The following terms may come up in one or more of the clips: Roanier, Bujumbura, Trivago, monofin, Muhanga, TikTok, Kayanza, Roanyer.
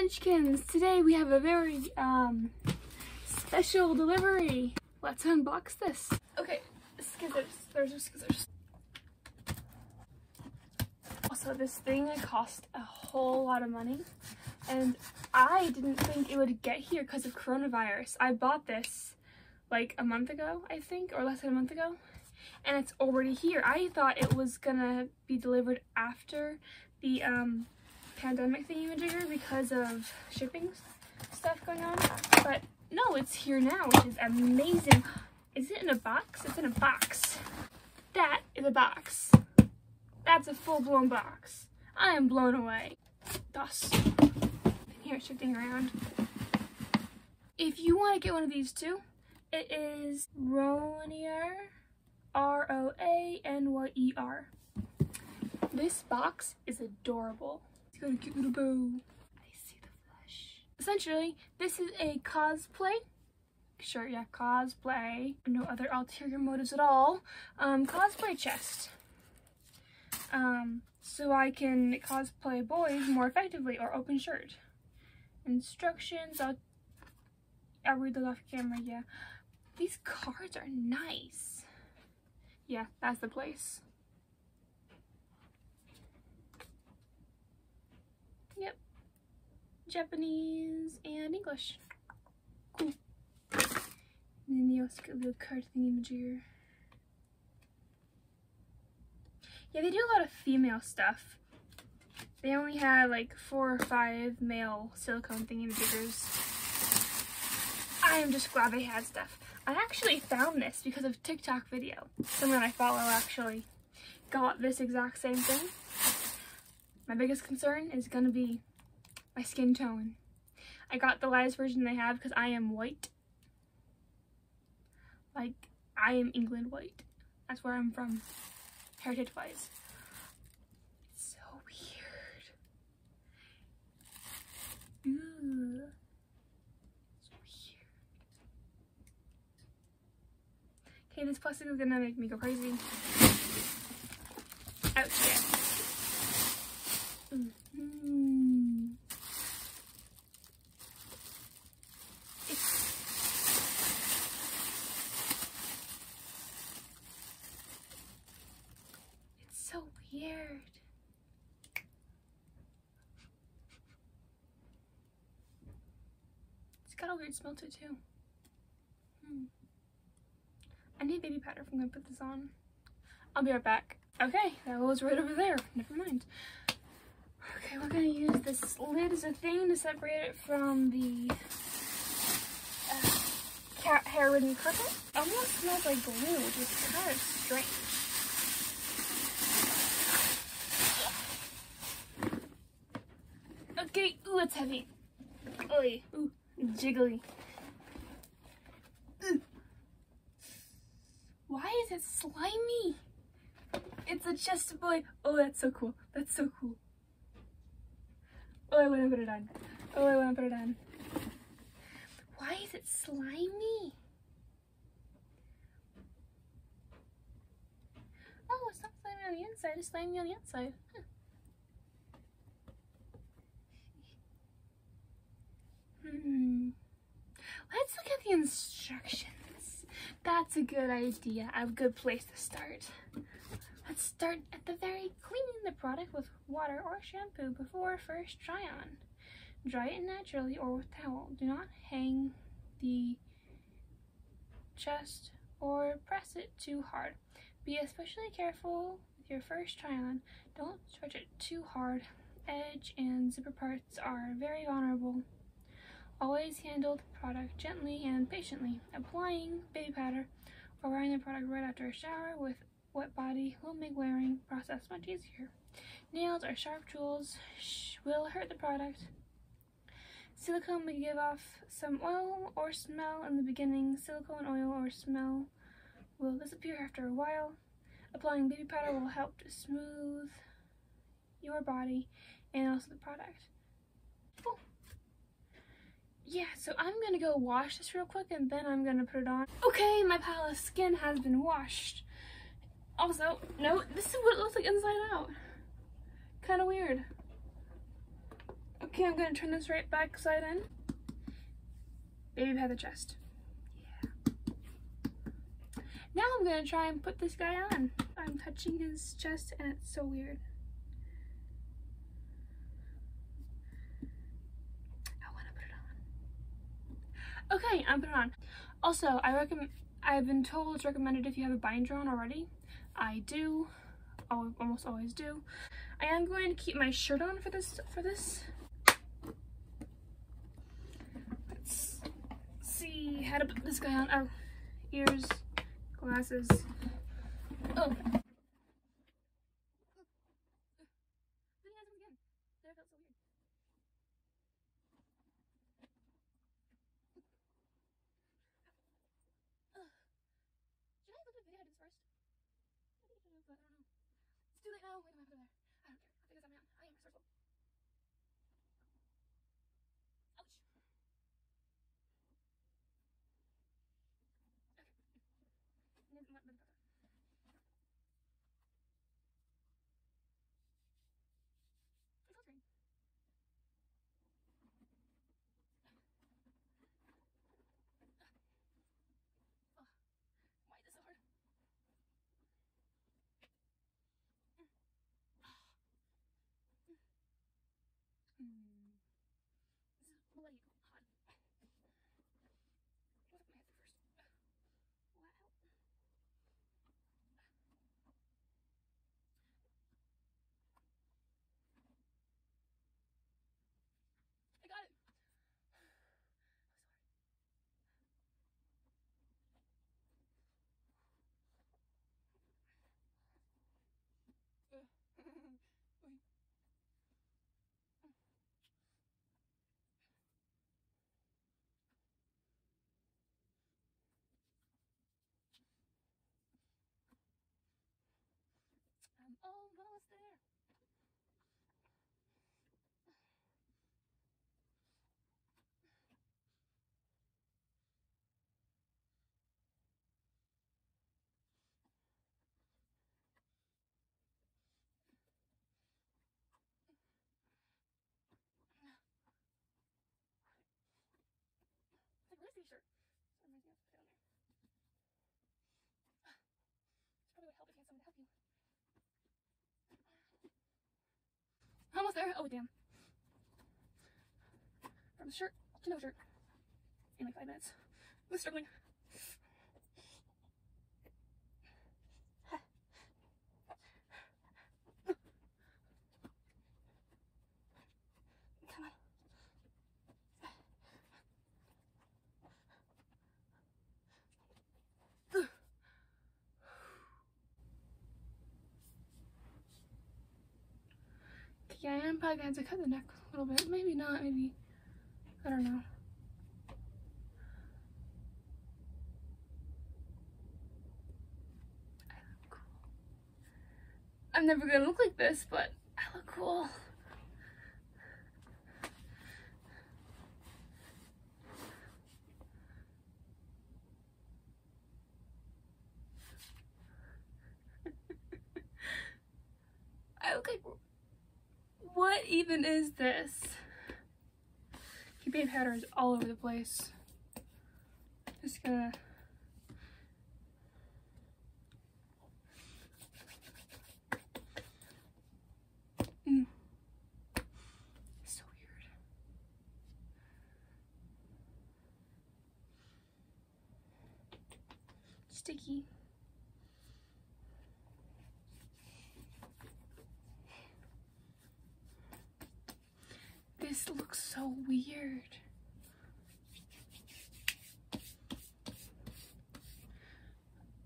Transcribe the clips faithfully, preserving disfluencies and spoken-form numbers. munchkins. Today we have a very um special delivery. Let's unbox this. Okay, scissors. There's our scissors. Also, this thing cost a whole lot of money, and I didn't think it would get here because of coronavirus. I bought this like a month ago, I think, or less than a month ago, and it's already here. I thought it was gonna be delivered after the um, pandemic thingamajigger because of shipping stuff going on, but no, it's here now, which is amazing. Is it in a box? It's in a box. That is a box. That's a full-blown box. I am blown away. Dust. I can hear it shifting around. If you want to get one of these too, it is Roanier, R O A N Y E R. This box is adorable. It's got a cute little bow. I see the flesh. Essentially, this is a cosplay sure, yeah, cosplay. No other ulterior motives at all. Um, cosplay chest. Um, so I can cosplay boys more effectively, or open shirt. Instructions, I'll, I'll read those off camera, yeah. These cards are nice. Yeah, that's the place. Yep. Japanese and English. Cool. And then you also get a little card thingamajigger. Yeah, they do a lot of female stuff. They only had like four or five male silicone thingamajiggers. I am just glad they had stuff. I actually found this because of a TikTok video. Someone I follow actually got this exact same thing. My biggest concern is gonna be my skin tone. I got the lightest version they have because I am white. Like, I am England white. That's where I'm from. Heritage wise. It's so weird. Ooh. So weird. Okay, this plastic is gonna make me go crazy. Ouch, yeah. Mm-hmm. So weird. It's got a weird smell to it too. Hmm. I need baby powder if I'm gonna put this on. I'll be right back. Okay, that was right over there. Never mind. Okay, we're gonna use this lid as a thing to separate it from the uh, cat hair ridden carpet. It almost smells like glue, which is kind of strange. Okay, ooh, it's heavy. Oy, ooh, jiggly. Ooh. Why is it slimy? It's a chest boy. Oh, that's so cool. That's so cool. Oh, I want to put it on. Oh, I want to put it on. Why is it slimy? Oh, it's not slimy on the inside. It's slimy on the outside. Huh. Let's look at the instructions. That's a good idea. A good place to start. Let's start at the very cleaning the product with water or shampoo before first try on. Dry it naturally or with towel. Do not hang the chest or press it too hard. Be especially careful with your first try on. Don't stretch it too hard. Edge and zipper parts are very vulnerable. Always handle the product gently and patiently. Applying baby powder or wearing the product right after a shower with wet body will make wearing the process much easier. Nails or sharp tools will hurt the product. Silicone may give off some oil or smell in the beginning. Silicone oil or smell will disappear after a while. Applying baby powder will help to smooth your body and also the product. Cool. Yeah, so I'm gonna go wash this real quick and then I'm gonna put it on. Okay, my pile of skin has been washed. Also, no, this is what it looks like inside out. Kind of weird. Okay, I'm gonna turn this right back side in. Baby had the chest. Yeah. Now I'm gonna try and put this guy on. I'm touching his chest and it's so weird. I wanna put it on. Okay, I'm put it on. Also, I recommend, I've been told it's recommended if you have a binder on already. I do, I'll almost always do. I am going to keep my shirt on for this, for this. Let's see how to put this guy on. Oh, ears, glasses. Oh. Oh, well, it's there. Where's the shirt? I'm going to put it on there. It's probably would help if you had someone to help you. Almost there. Oh, damn. From the shirt to no shirt in like five minutes. I'm struggling. Yeah, I am probably going to have to cut the neck a little bit. Maybe not, maybe. I don't know. I look cool. I'm never going to look like this, but I look cool. I look like... What even is this? Keeping patterns all over the place. Just gonna. Mm. So weird. Sticky. This looks so weird.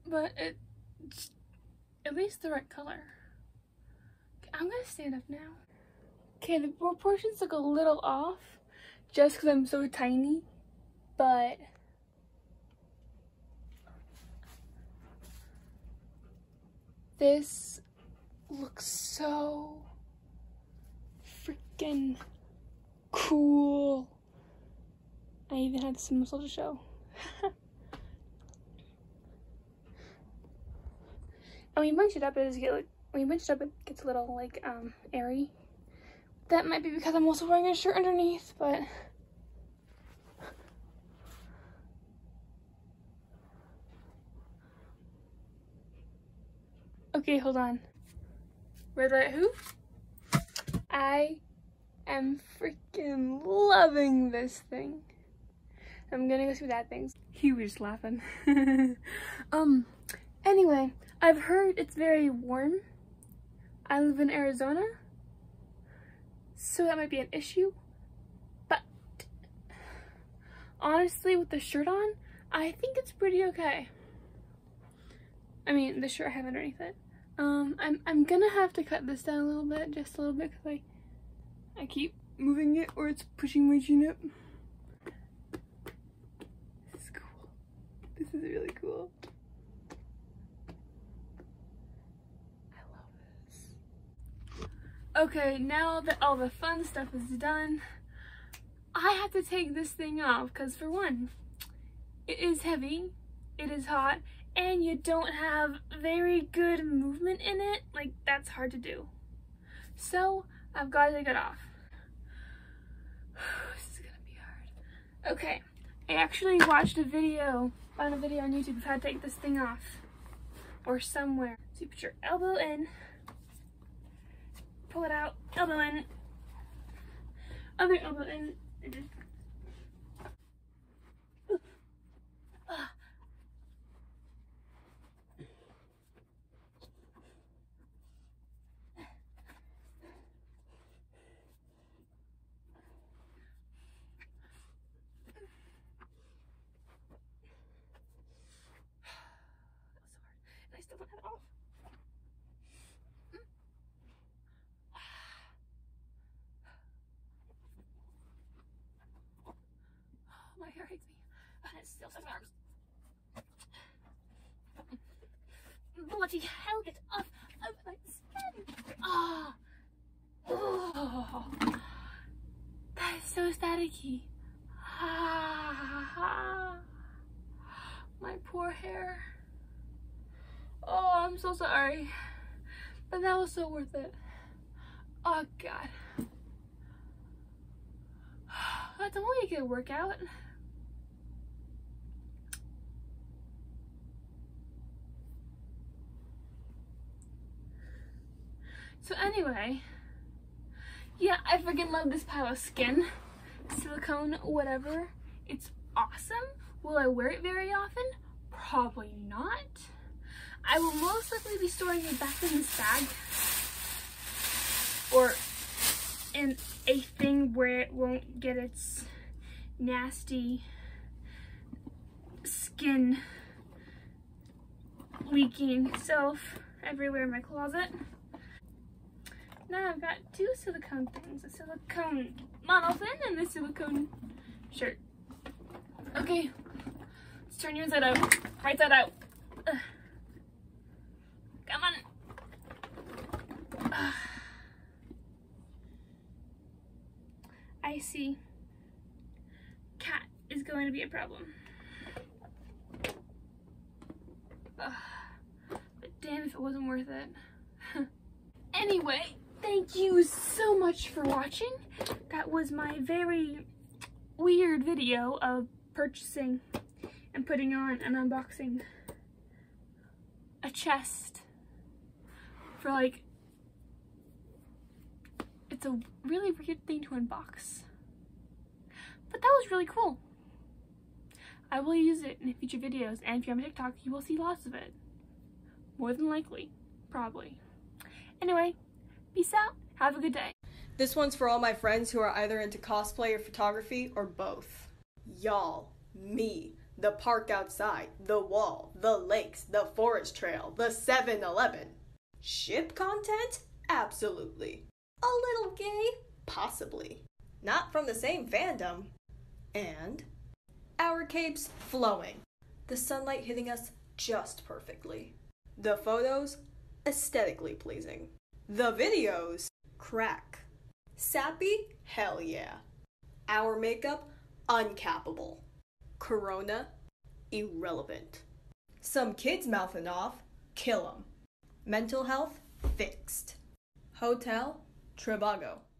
But it's at least the right color. I'm gonna stand up now. Okay, the proportions look a little off just because I'm so tiny, but this looks so freaking cool. I even had some muscle to show. And when you bunch it up, it does get like, when you bunch it up, it gets a little like um airy, That might be because I'm also wearing a shirt underneath, but okay, hold on. Red Riot who? I am freaking loving this thing. I'm gonna go through that thing. He was laughing. um, anyway, I've heard it's very warm. I live in Arizona, so that might be an issue. But honestly, with the shirt on, I think it's pretty okay. I mean, the shirt I have underneath it. Um, I'm, I'm gonna have to cut this down a little bit, just a little bit, because I, I keep moving it or it's pushing my chin up. This is cool. This is really cool. I love this. Okay, now that all the fun stuff is done, I have to take this thing off, because for one, it is heavy, it is hot, and you don't have very good movement in it. Like, that's hard to do. So I've got to take it off. This is gonna be hard. Okay, I actually watched a video, found a video on YouTube of how to take this thing off, or somewhere. So you put your elbow in, pull it out, elbow in, other elbow in, and just still some arms. Bloody hell, get off of my skin! Oh. Oh. That is so staticky. Ah. My poor hair. Oh, I'm so sorry. But that was so worth it. Oh, God. That's only a good workout. So anyway, yeah, I freaking love this pile of skin, silicone, whatever. It's awesome. Will I wear it very often? Probably not. I will most likely be storing it back in this bag, or in a thing where it won't get its nasty skin leaking itself everywhere in my closet. Now I've got two silicone things, a silicone monofin and a silicone shirt. Okay, let's turn your side out, right side out. Ugh. Come on. Ugh. I see. Cat is going to be a problem. Ugh. But damn if it wasn't worth it. Anyway. Thank you so much for watching. That was my very weird video of purchasing and putting on and unboxing a chest for, like, it's a really weird thing to unbox. But that was really cool. I will use it in future videos, and if you're on TikTok, you will see lots of it. More than likely, probably. Anyway. Peace out. Have a good day. This one's for all my friends who are either into cosplay or photography or both. Y'all, me, the park outside, the wall, the lakes, the forest trail, the seven eleven. Ship content? Absolutely. A little gay? Possibly. Not from the same fandom. And our capes flowing. The sunlight hitting us just perfectly. The photos? Aesthetically pleasing. The videos, crack. Sappy, hell yeah. Our makeup, uncappable. Corona, irrelevant. Some kids mouthing off, kill 'em. Mental health, fixed. Hotel, Trivago.